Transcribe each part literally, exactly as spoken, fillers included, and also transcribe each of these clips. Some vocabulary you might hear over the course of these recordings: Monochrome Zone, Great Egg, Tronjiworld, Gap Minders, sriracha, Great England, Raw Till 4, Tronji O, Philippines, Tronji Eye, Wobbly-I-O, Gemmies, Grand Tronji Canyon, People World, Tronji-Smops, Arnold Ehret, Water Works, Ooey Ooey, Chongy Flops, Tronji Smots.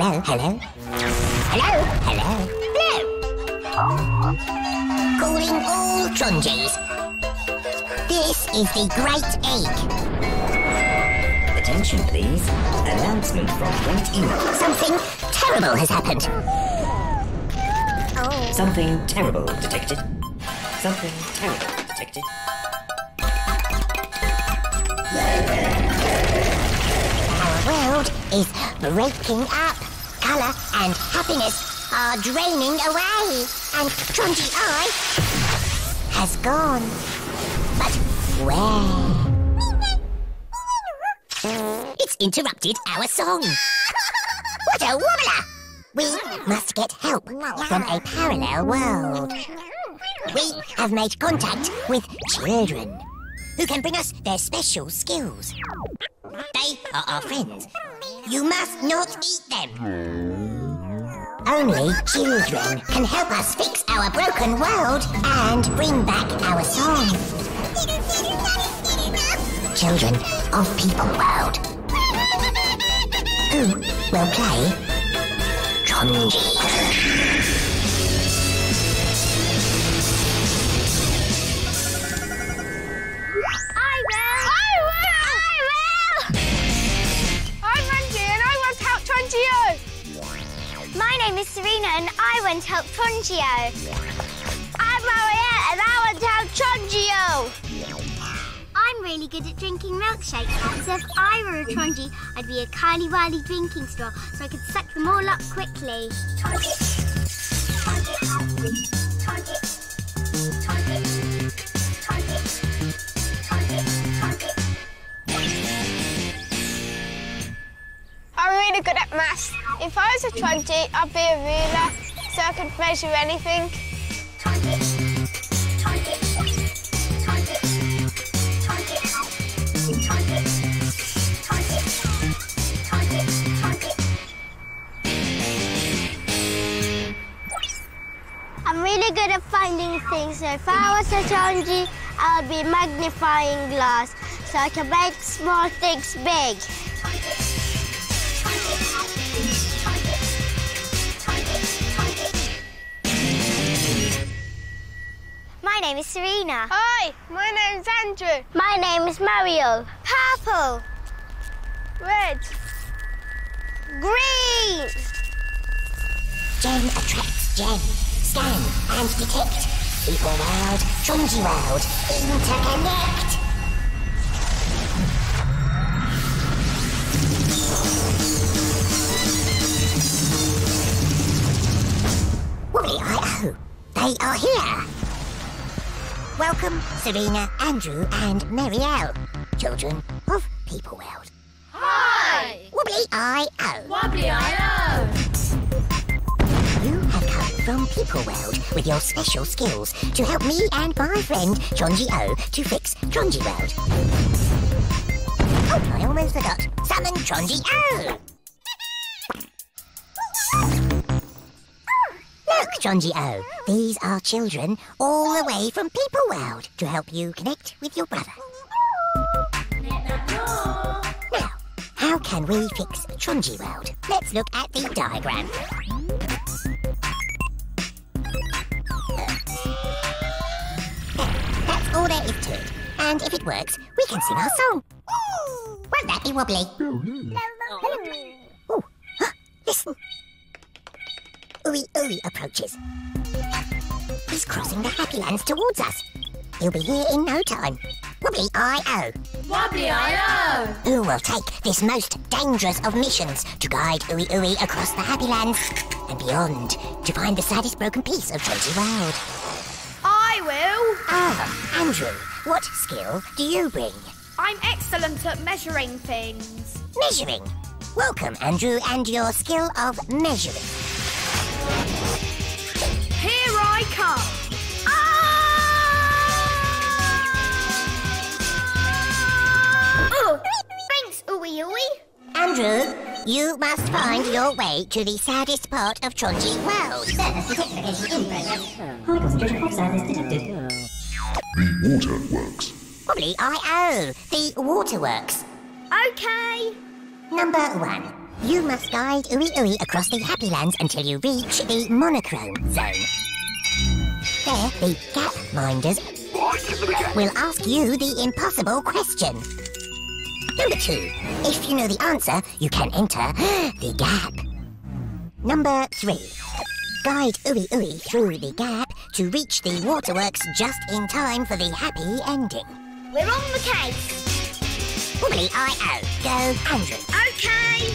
Hello, hello. Hello, hello. Hello. Calling all Tronjis. This is the Great Egg. Attention, please. Announcement from Great England. Something terrible has happened. Oh. Something terrible detected. Something terrible detected. Our world is breaking up. Colour and happiness are draining away. And Tronji Eye has gone. But where? It's interrupted our song. What a wobbler! We must get help from a parallel world. We have made contact with children who can bring us their special skills. They are our friends. You must not eat them. Only children can help us fix our broken world and bring back our song. Children of People World, who will play Tronji. My name is Serena and I want to help Tronji O. I'm Mariette and I want to help Tronji O. I'm really good at drinking milkshakes, so if I were a Tronji, I'd be a curly-whirly drinking straw so I could suck them all up quickly. Tronji, Tronji, Tronji, Tronji, Tronji, Tronji. I'm really good at maths. If I was a Tronji, I'd be a ruler, so I could measure anything. Tronji, Tronji, Tronji, Tronji, Tronji, Tronji, Tronji, Tronji. I'm really good at finding things, so if I was a Tronji, I would be a magnifying glass, so I can make small things big. My name is Serena. Hi, my name's Andrew. My name is Mario. Purple. Red. Green. Gem attracts gem. Scan and detect. People World, Tronji World, interconnect. Wobbly-I-O, they are here. Welcome, Serena, Andrew and Marielle, children of People World. Hi! Wobbly-I-O. Wobbly-I-O. You have come from People World with your special skills to help me and my friend Tronji O to fix Tronji World. Oh, I almost forgot. Summon Tronji O! Look, Tronji O, these are children all the way from People World to help you connect with your brother. Now, how can we fix Tronji World? Let's look at the diagram. There, that's all there is to it. And if it works, we can sing our song. Won't that be wobbly? Oh, listen. Ooey Ooey approaches. He's crossing the Happylands towards us. He'll be here in no time. Wobbly-I-O. Wobbly-I-O. Who will take this most dangerous of missions to guide Ooey Ooey across the Happylands and beyond to find the saddest broken piece of Tronji World? I will. Ah, Andrew, what skill do you bring? I'm excellent at measuring things. Measuring? Welcome, Andrew, and your skill of measuring. Here I come! Ah! Oh! Thanks, Ooey Ooey! Andrew, you must find your way to the saddest part of Tronji World. Service identification in progress. High concentration of service detected. The Water Works. Wobbly-I-O, the Water Works. OK. Number one. You must guide Ooey Ooey across the Happylands until you reach the Monochrome Zone. There, the Gap Minders will ask you the impossible question. Number two, if you know the answer, you can enter the Gap. Number three, guide Ooey Ooey through the Gap to reach the Water Works just in time for the happy ending. We're on the case. Wobbly-I O. Go, Andrew. Okay,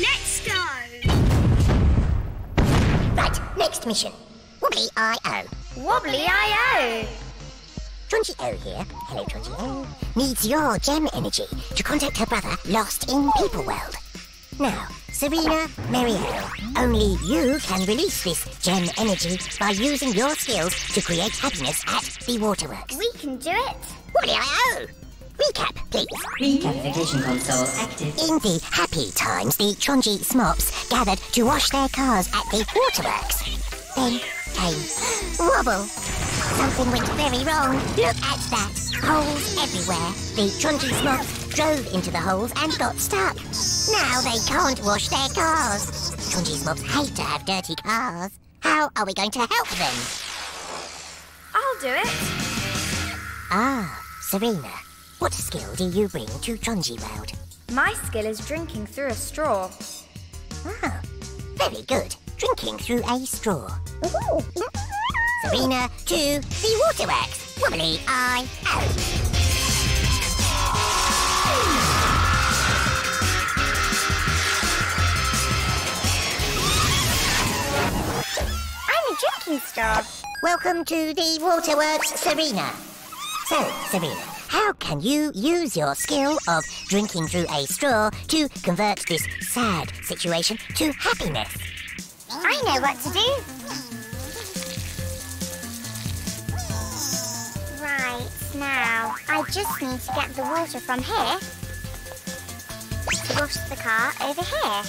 let's go. Right, next mission. Wobbly-I O. Wobbly-I O. Tronji O here. Hello, Tronji O. Needs your gem energy to contact her brother lost in People World. Now, Serena, Marielle, only you can release this gem energy by using your skills to create happiness at the Waterworks. We can do it. Wobbly-I O. Recap, please. Recapfication console active. In the happy times, the Tronji Smots gathered to wash their cars at the Waterworks. Then came wobble. Something went very wrong. Look at that. Holes everywhere. The Tronji Smots drove into the holes and got stuck. Now they can't wash their cars. Tronji Smots hate to have dirty cars. How are we going to help them? I'll do it. Ah, Serena. What skill do you bring to Tronjiworld? My skill is drinking through a straw. Ah, very good. Drinking through a straw. Ooh. Serena to the Waterworks. Wobbly-I-O. I'm a drinking straw. Welcome to the Waterworks, Serena. So, Serena. How can you use your skill of drinking through a straw to convert this sad situation to happiness? I know what to do. Right, now, I just need to get the water from here to wash the car over here.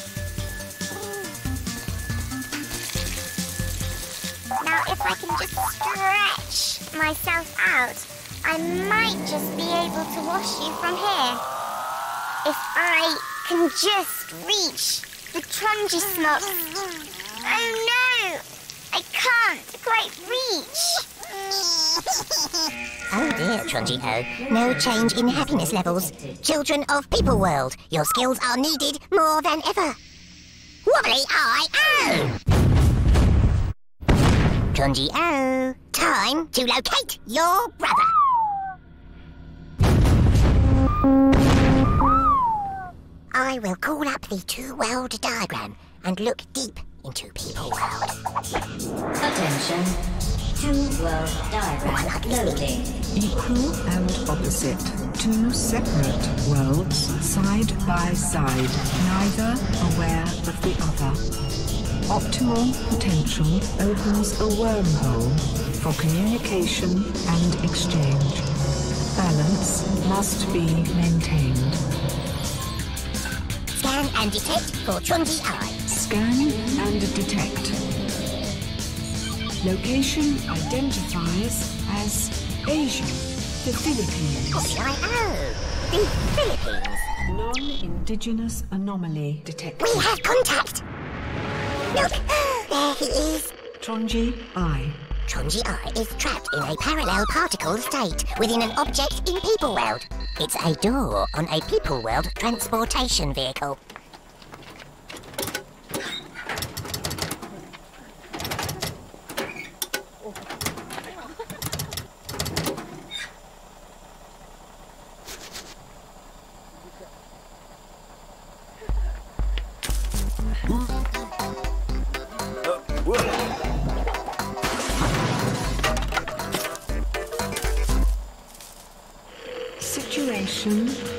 Now, if I can just stretch myself out, I might just be able to wash you from here. If I can just reach the Tronji Smots. Oh no! I can't quite reach! Oh dear, Tronji O. No change in happiness levels. Children of People World, your skills are needed more than ever. Wobbly-I-O! Tronji O. Time to locate your brother. I will call up the two-world diagram and look deep into People World. Attention, two-world diagram loading. Equal and opposite. Two separate worlds, side by side, neither aware of the other. Optimal potential opens a wormhole for communication and exchange. Balance must be maintained. Scan and detect for Tronji Eye. Scan and detect. Location identifies as Asia, the Philippines. Wobbly-I-O, the Philippines. Non-indigenous anomaly detected. We have contact. Look, there he is. Tronji Eye. Tronji Eye is trapped in a parallel particle state within an object in People World. It's a door on a People World transportation vehicle.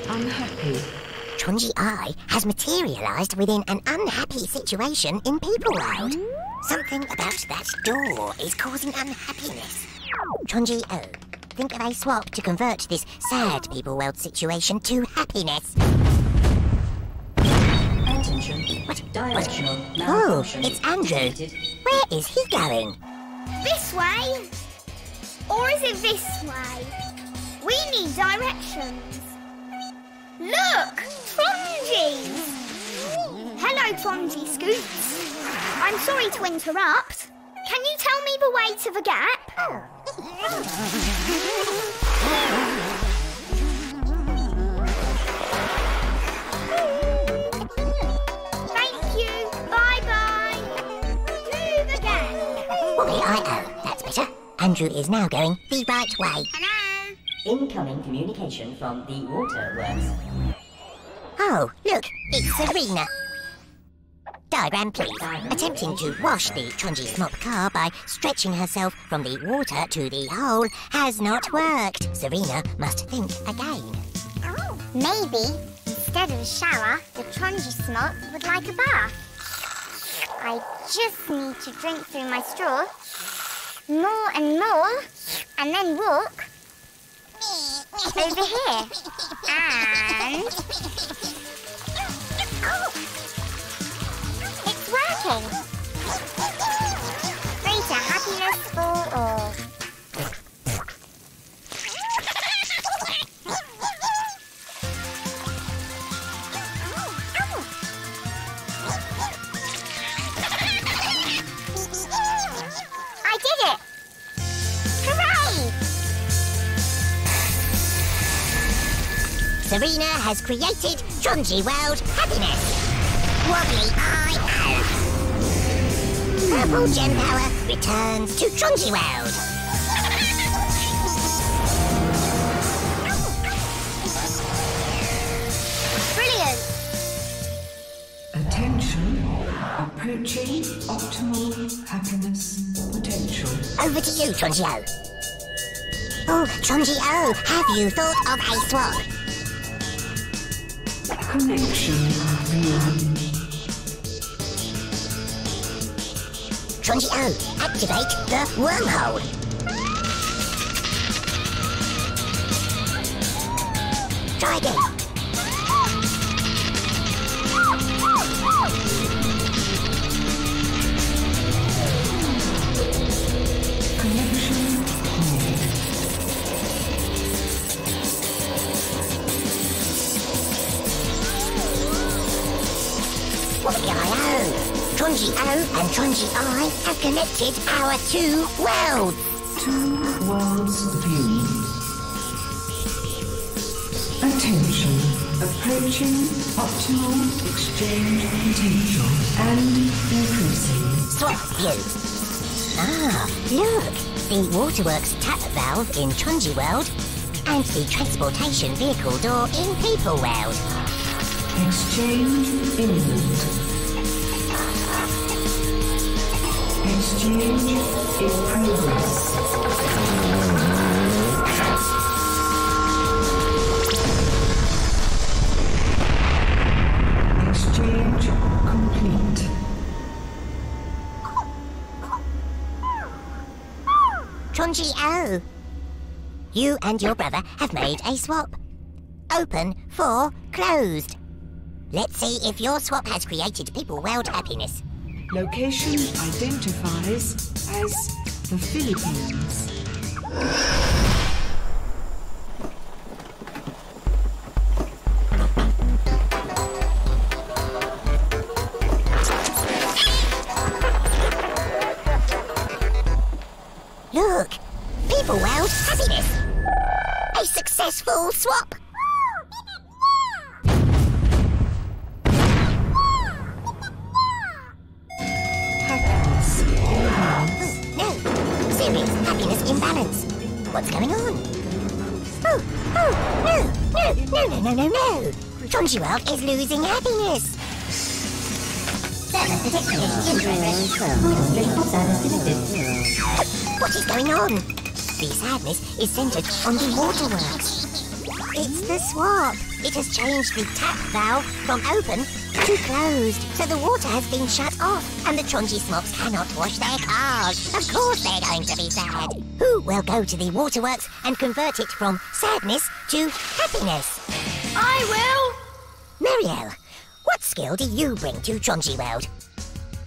Unhappy. Tronji Eye has materialised within an unhappy situation in People World. Something about that door is causing unhappiness. Tronji O, think of a swap to convert this sad People World situation to happiness. Attention. What? Directional. What? Oh, it's Andrew. Where is he going? This way? Or is it this way? We need directions. Look! Tronji! Hello, Tronji Scoots. I'm sorry to interrupt. Can you tell me the way to the gap? Thank you. Bye-bye. To the gap. Wobbly-I-O. That's better. Andrew is now going the right way. Hello. Incoming communication from the Water Works. Oh, look. It's Serena. Diagram, please. Attempting to wash the Tronji Smop car by stretching herself from the water to the hole has not worked. Serena must think again. Oh. Maybe, instead of a shower, the Tronji Smop would like a bath. I just need to drink through my straw, more and more, and then walk over here. And... oh. Working. Greater happiness for all. I did it! Hooray! Serena has created Tronji World Happiness. Wobbly-I-O. Purple Gem Power returns to Tronji World. Brilliant. Attention, approaching optimal happiness potential. Over to you, Tronji O. Oh, Tronji O, have you thought of a swap? Connection view. Tronji O, activate the wormhole. Try again. Wobbly-I-O. Tronji O and Tronji Eye have connected our two worlds. Two worlds view. Attention. Approaching optimal exchange potential and increasing. Swap view. Ah, look. The Waterworks tap valve in Tronji World and the transportation vehicle door in People World. Exchange imminent. Exchange in progress. Exchange complete. Tronji O, you and your brother have made a swap. Open for closed. Let's see if your swap has created People World happiness. Location identifies as the Philippines. Look, People World happiness. A successful swap. What's going on? Oh, oh, no, no, no, no, no, no! Tronji World is losing happiness! Service detected. What is going on? The sadness is centred on the Waterworks. It's the swap. It has changed the tap valve from open to closed, so the water has been shut off and the Tronji Smots cannot wash their cars. Of course they're going to be sad. Who will go to the Waterworks and convert it from sadness to happiness? I will! Marielle, what skill do you bring to Tronji World?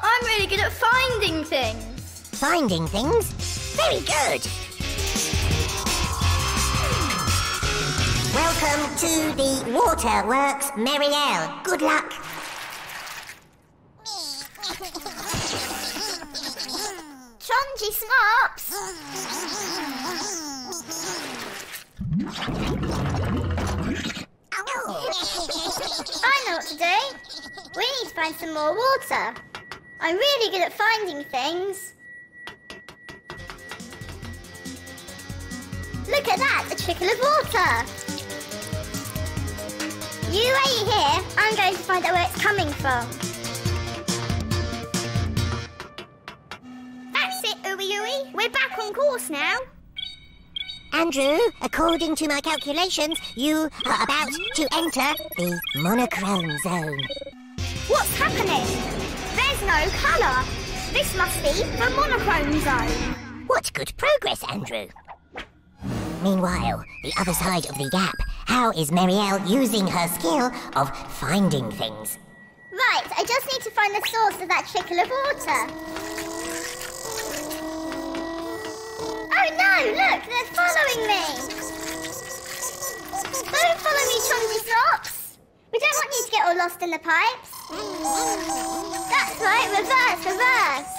I'm really good at finding things. Finding things? Very good! Welcome to the Waterworks, Marielle. Good luck! Tronji Smots! I know what to do. We need to find some more water. I'm really good at finding things. Look at that, a trickle of water. You wait here. I'm going to find out where it's coming from. That's it, Ooey Ooey. We're back on course now. Andrew, according to my calculations, you are about to enter the monochrome zone. What's happening? There's no colour. This must be the monochrome zone. What good progress, Andrew. Meanwhile, the other side of the gap, how is Marielle using her skill of finding things? Right, I just need to find the source of that trickle of water. Oh no, look, they're following me! Don't follow me, Chongy Flops! We don't want you to get all lost in the pipes. That's right, reverse, reverse!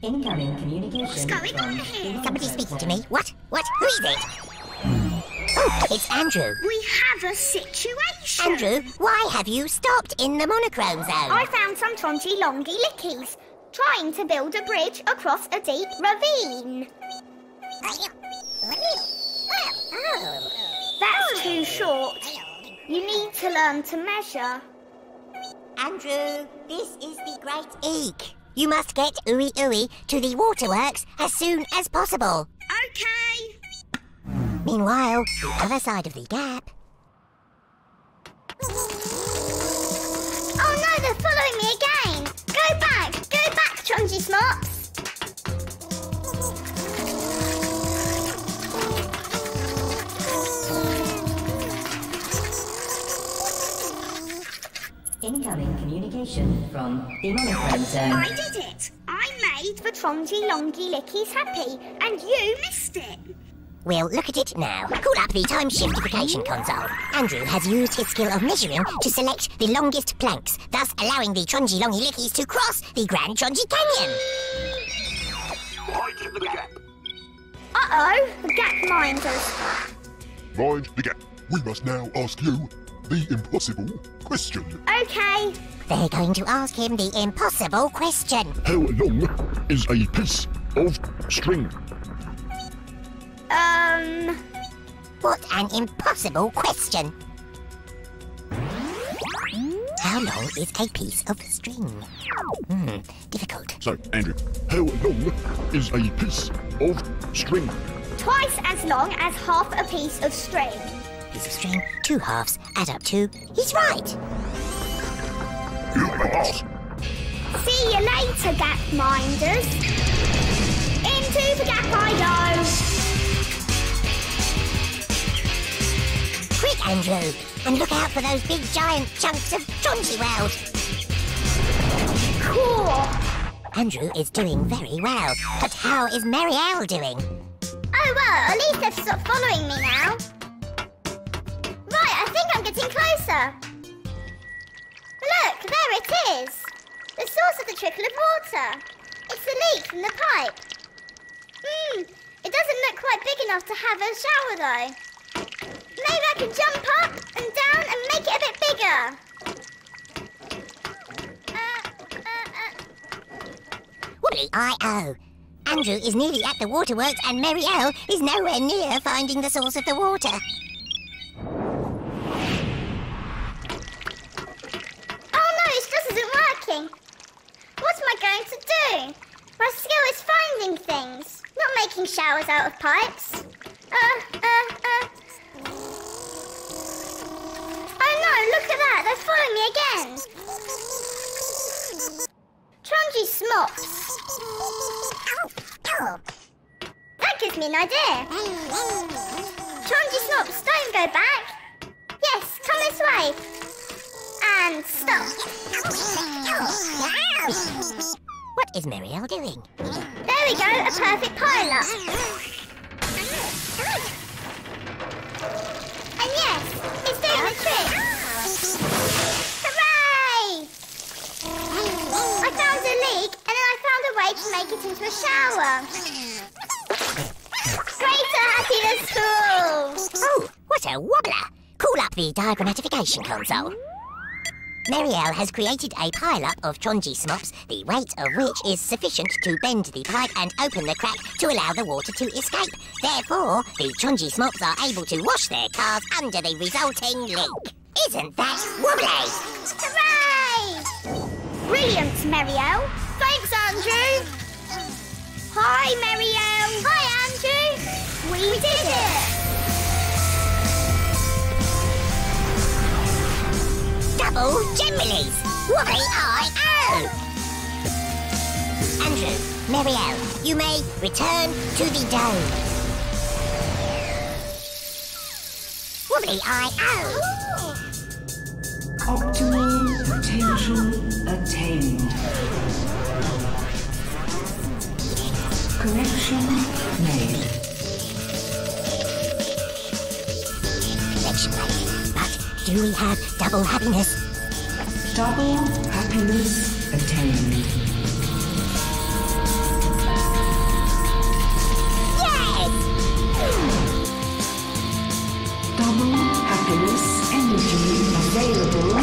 Incoming communication. What's going on here? Somebody's speaking to me. What? What? Who is it? Oh, it's Andrew. We have a situation. Andrew, why have you stopped in the monochrome zone? I found some Tronji Longy Lickies trying to build a bridge across a deep ravine. Oh, that's too short. You need to learn to measure. Andrew, this is the Great Egg. You must get Ooey Ooey to the Water Works as soon as possible. Okay. Meanwhile, the other side of the gap... Oh no, they're following me again! Go back! Go back, Tronji Smots! Incoming communication from the monochrome zone. I did it! I made the Tronji Longy Lickies happy, and you missed it! We'll look at it now. Call up the time shiftification console. Andrew has used his skill of measuring to select the longest planks, thus allowing the Tronji Longy Lickies to cross the Grand Tronji Canyon. Mind the gap. Uh-oh, the Gap Minders. Mind the gap. We must now ask you the impossible question. Okay. They're going to ask him the impossible question. How long is a piece of string? Um... What an impossible question! How long is a piece of string? Hmm, difficult. So, Andrew, how long is a piece of string? Twice as long as half a piece of string. Piece of string, two halves, add up to... He's right! You are off! See you later, Gap Minders! Into the Gap I go! Quick, Andrew, and look out for those big giant chunks of Tronjiworld. Cool. Andrew is doing very well, but how is Marielle doing? Oh well, at least they've stopped following me now. Right, I think I'm getting closer. Look, there it is. The source of the trickle of water. It's a leak from the pipe. Hmm, it doesn't look quite big enough to have a shower though. Maybe I can jump up and down and make it a bit bigger. Uh, uh, uh. Wobbly-I O. Andrew is nearly at the waterworks and Marielle is nowhere near finding the source of the water. Oh no, it just isn't working. What am I going to do? My skill is finding things, not making showers out of pipes. Uh, uh, uh. Oh no, look at that, they're following me again! Tronji Smots. That gives me an idea. Tronji Smots, don't go back. Yes, come this way. And stop. What is Marielle doing? There we go, a perfect pile-up. And yes, it's doing the trick! Greater happiness too! Oh, what a wobbler! Call up the diagrammatification console. Marielle has created a pile-up of Tronji Smots, the weight of which is sufficient to bend the pipe and open the crack to allow the water to escape. Therefore, the Tronji Smots are able to wash their cars under the resulting leak. Isn't that wobbly? Hooray! Brilliant, Marielle. Thanks, Andrew. Hi, Marielle. Hi, Andrew. We, we did, did it. it. Double Gemmies! Wobbly-I-O! Andrew, Marielle, you may return to the dome. Wobbly-I-O! Optimal potential attained. Correction made. Correction made. But do we have double happiness? Double happiness attained. Yes! Double happiness energy available.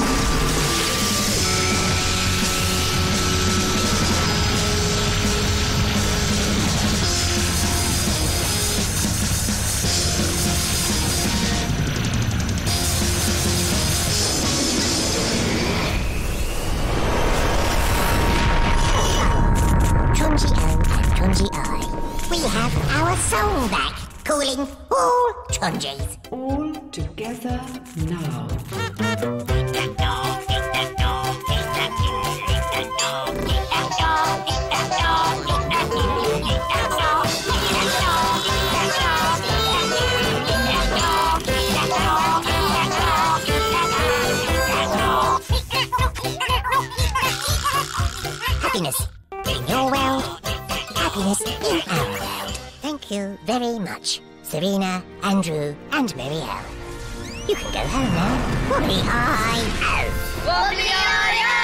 Soul back, calling all Tronjis. All together now. Eat that dog, eat that dog, eat that kitten, eat that dog, eat that dog, eat that dog, eat that kitten, eat that dog, eat that dog, eat that dog, eat that dog, eat that dog, eat that dog, eat that dog. Happiness in your world, happiness in our world. Thank you very much, Serena, Andrew, and Marielle. You can go home now. Wobbly-I-O! Wobbly-I-O!